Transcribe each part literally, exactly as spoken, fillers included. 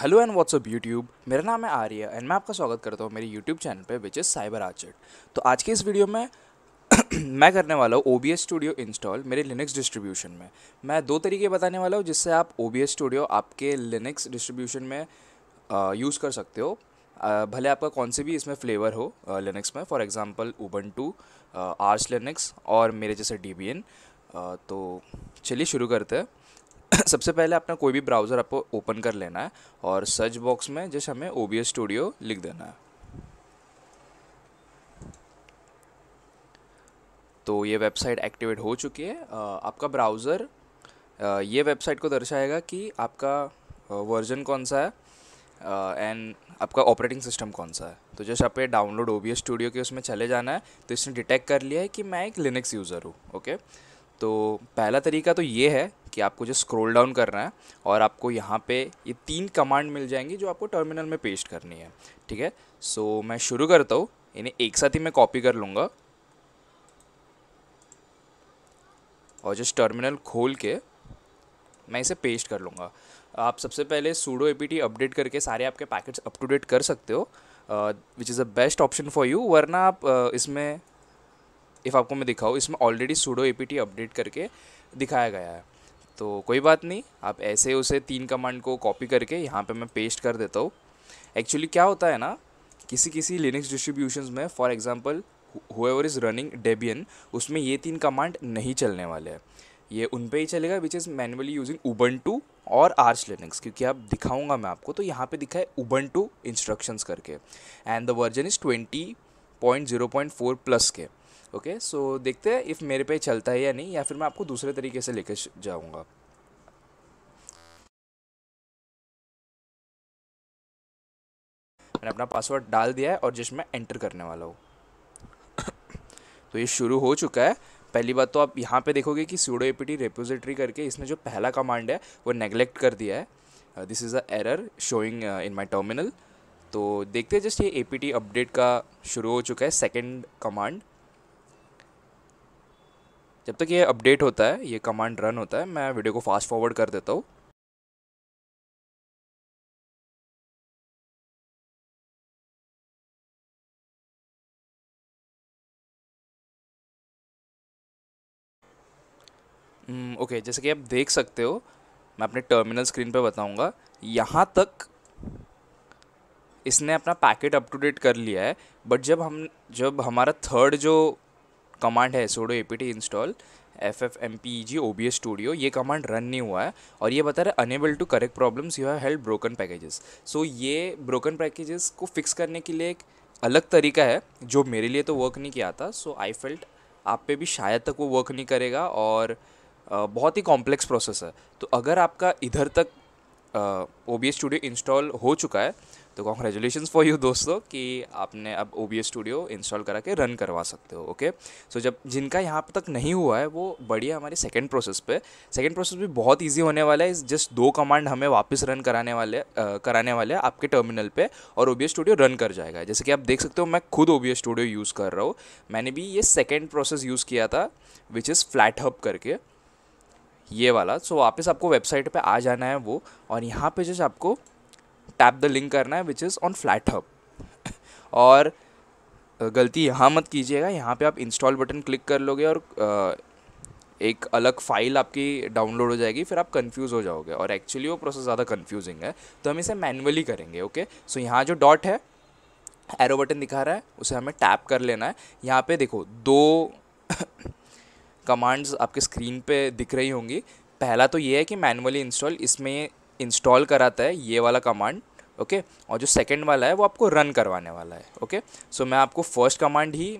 Hello and WhatsApp YouTube, मेरा नाम है आर्य एंड मैं आपका स्वागत करता हूँ मेरे यूट्यूब चैनल पे विच इज़ साइबर आर्चिट। तो आज की इस वीडियो में मैं करने वाला हूँ O B S studio install मेरे लिनक्स डिस्ट्रीब्यूशन में। मैं दो तरीके बताने वाला हूँ जिससे आप O B S स्टूडियो आपके लिनक्स डिस्ट्रीब्यूशन में यूज़ कर सकते हो, भले आपका कौन से भी इसमें फ्लेवर हो लिनक्स में। For example Ubuntu, Arch Linux और मेरे जैसे डेबियन। तो चलिए शुरू करते हैं। सबसे पहले अपना कोई भी ब्राउज़र आपको ओपन कर लेना है और सर्च बॉक्स में जस्ट हमें O B S स्टूडियो लिख देना है। तो ये वेबसाइट एक्टिवेट हो चुकी है। आपका ब्राउज़र ये वेबसाइट को दर्शाएगा कि आपका वर्जन कौन सा है एंड आपका ऑपरेटिंग सिस्टम कौन सा है। तो जस्ट आप download O B S studio के उसमें चले जाना है। तो इसने डिटेक्ट कर लिया है कि मैं एक लिनक्स यूज़र हूँ। ओके, तो पहला तरीका तो ये है कि आपको जो स्क्रॉल डाउन करना है और आपको यहाँ पे ये तीन कमांड मिल जाएंगी जो आपको टर्मिनल में पेस्ट करनी है। ठीक है, सो मैं शुरू करता हूँ। इन्हें एक साथ ही मैं कॉपी कर लूँगा और जस्ट टर्मिनल खोल के मैं इसे पेस्ट कर लूँगा। आप सबसे पहले sudo apt अपडेट करके सारे आपके पैकेट्स अप टू डेट कर सकते हो, which is the best option for you. वरना आप uh, इसमें इफ़ आपको मैं दिखाऊँ, इसमें ऑलरेडी sudo apt अपडेट करके दिखाया गया है। तो कोई बात नहीं, आप ऐसे उसे तीन कमांड को कॉपी करके यहाँ पे मैं पेस्ट कर देता हूँ। एक्चुअली क्या होता है ना, किसी किसी लिनक्स डिस्ट्रीब्यूशंस में, for example whoever is running Debian, उसमें ये तीन कमांड नहीं चलने वाले हैं। ये उन पे ही चलेगा which is manually using Ubuntu और आर्च लिनक्स, क्योंकि आप दिखाऊंगा मैं आपको। तो यहाँ पे दिखा है उबंटू इंस्ट्रक्शंस करके and the version is twenty point zero point four plus के। ओके okay, सो so देखते हैं इफ़ मेरे पे चलता है या नहीं, या फिर मैं आपको दूसरे तरीके से लेके जाऊंगा। मैंने अपना पासवर्ड डाल दिया है और जिस मैं एंटर करने वाला हूँ। तो ये शुरू हो चुका है। पहली बात तो आप यहाँ पे देखोगे कि sudo apt repository करके इसने जो पहला कमांड है वो नेग्लेक्ट कर दिया है। This is a error showing in my terminal. तो देखते हैं, जस्ट ये apt अपडेट का शुरू हो चुका है सेकेंड कमांड। जब तक ये अपडेट होता है, ये कमांड रन होता है, मैं वीडियो को फास्ट फॉरवर्ड कर देता हूँ। ओके okay, जैसे कि आप देख सकते हो, मैं अपने टर्मिनल स्क्रीन पे बताऊंगा। यहाँ तक इसने अपना पैकेट अप टू डेट कर लिया है, बट जब हम जब हमारा थर्ड जो कमांड है sudo apt install ffmpeg O B S studio, ये कमांड रन नहीं हुआ है और ये बता रहा है unable to correct problems you have help broken packages. So ये ब्रोकन पैकेजेस को फिक्स करने के लिए एक अलग तरीका है जो मेरे लिए तो वर्क नहीं किया था। सो आई फेल्ट आप पे भी शायद तक वो वर्क नहीं करेगा और आ, बहुत ही कॉम्प्लेक्स प्रोसेस है। तो अगर आपका इधर तक O B S studio install हो चुका है तो कॉन्ग्रेचुलेशंस फॉर यू दोस्तों कि आपने अब O B S studio install करा के रन करवा सकते हो। ओके, सो जब जिनका यहाँ तक नहीं हुआ है वो बढ़िया हमारे सेकंड प्रोसेस पे। सेकंड प्रोसेस भी बहुत इजी होने वाला है। जस्ट दो कमांड हमें वापस रन कराने वाले आ, कराने वाले आपके टर्मिनल पे और O B S studio run कर जाएगा। जैसे कि आप देख सकते हो, मैं खुद O B S studio use कर रहा हूँ। मैंने भी ये सेकेंड प्रोसेस यूज़ किया था विच इज़ FlatHub करके, ये वाला। सो so, वापस आपको वेबसाइट पे आ जाना है वो, और यहाँ पे जस्ट आपको टैप द लिंक करना है विच इज़ ऑन FlatHub। और गलती यहाँ मत कीजिएगा, यहाँ पे आप इंस्टॉल बटन क्लिक कर लोगे और एक अलग फ़ाइल आपकी डाउनलोड हो जाएगी, फिर आप कंफ्यूज हो जाओगे और एक्चुअली वो प्रोसेस ज़्यादा कंफ्यूजिंग है। तो हम इसे मैनुअली करेंगे। ओके, सो so, यहाँ जो डॉट है, एरो बटन दिखा रहा है, उसे हमें टैप कर लेना है। यहाँ पर देखो दो कमांड्स आपके स्क्रीन पे दिख रही होंगी। पहला तो ये है कि मैनुअली इंस्टॉल, इसमें इंस्टॉल कराता है ये वाला कमांड। ओके, और जो सेकंड वाला है वो आपको रन करवाने वाला है। ओके, सो मैं आपको फर्स्ट कमांड ही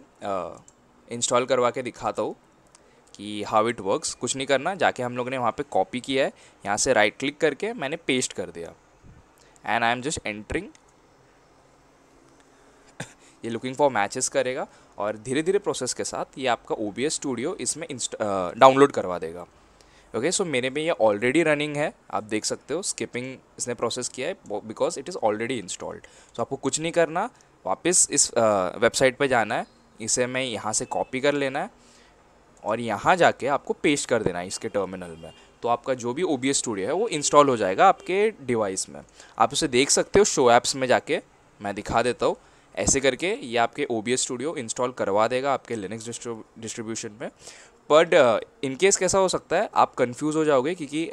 इंस्टॉल करवा के दिखाता हूँ कि हाउ इट वर्क्स। कुछ नहीं करना, जाके हम लोग ने वहाँ पे कॉपी किया है, यहाँ से राइट क्लिक करके मैंने पेस्ट कर दिया and I am just entering. ये लुकिंग फॉर मैचेस करेगा और धीरे धीरे प्रोसेस के साथ ये आपका O B S स्टूडियो इसमें डाउनलोड करवा देगा। ओके okay, सो so मेरे में ये ऑलरेडी रनिंग है, आप देख सकते हो। स्किपिंग इसने प्रोसेस किया है because it is already installed. So आपको कुछ नहीं करना, वापस इस वेबसाइट पे जाना है। इसे मैं यहाँ से कॉपी कर लेना है और यहाँ जाके आपको पेस्ट कर देना है इसके टर्मिनल में। तो आपका जो भी O B S Studio है वो इंस्टॉल हो जाएगा आपके डिवाइस में। आप उसे देख सकते हो शो ऐप्स में जाके, मैं दिखा देता हूँ। ऐसे करके ये आपके O B S Studio install करवा देगा आपके लिनक्स डिस्ट्रीब्यूशन में। बट इनकेस कैसा हो सकता है, आप कंफ्यूज हो जाओगे, क्योंकि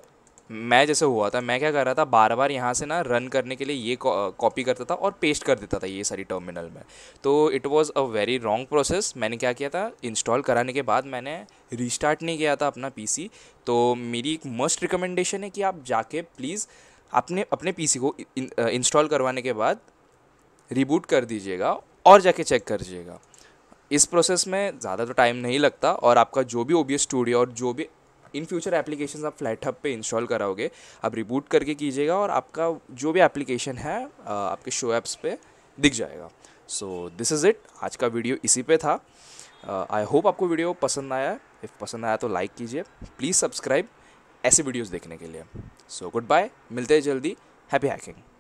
मैं जैसे हुआ था, मैं क्या कर रहा था, बार बार यहाँ से ना रन करने के लिए ये कॉपी करता था और पेस्ट कर देता था ये सारी टर्मिनल में। तो it was a very wrong process. मैंने क्या किया था, इंस्टॉल कराने के बाद मैंने रीस्टार्ट नहीं किया था अपना पीसी। तो मेरी एक मस्ट रिकमेंडेशन है कि आप जाके प्लीज़ अपने अपने पीसी को इंस्टॉल करवाने के बाद रिबूट कर दीजिएगा और जाके चेक करिएगा। इस प्रोसेस में ज़्यादा तो टाइम नहीं लगता, और आपका जो भी O B S स्टूडियो और जो भी इन फ्यूचर एप्लीकेशन आप फ्लैटहब पे इंस्टॉल कराओगे, आप रिबूट करके कीजिएगा और आपका जो भी एप्लीकेशन है आपके शो ऐप्स पे दिख जाएगा। सो दिस इज़ इट, आज का वीडियो इसी पे था। आई होप आपको वीडियो पसंद आया। इफ़ पसंद आया तो लाइक कीजिए, प्लीज़ सब्सक्राइब ऐसे वीडियोज़ देखने के लिए। सो गुड बाय, मिलते हैं जल्दी। Happy hacking.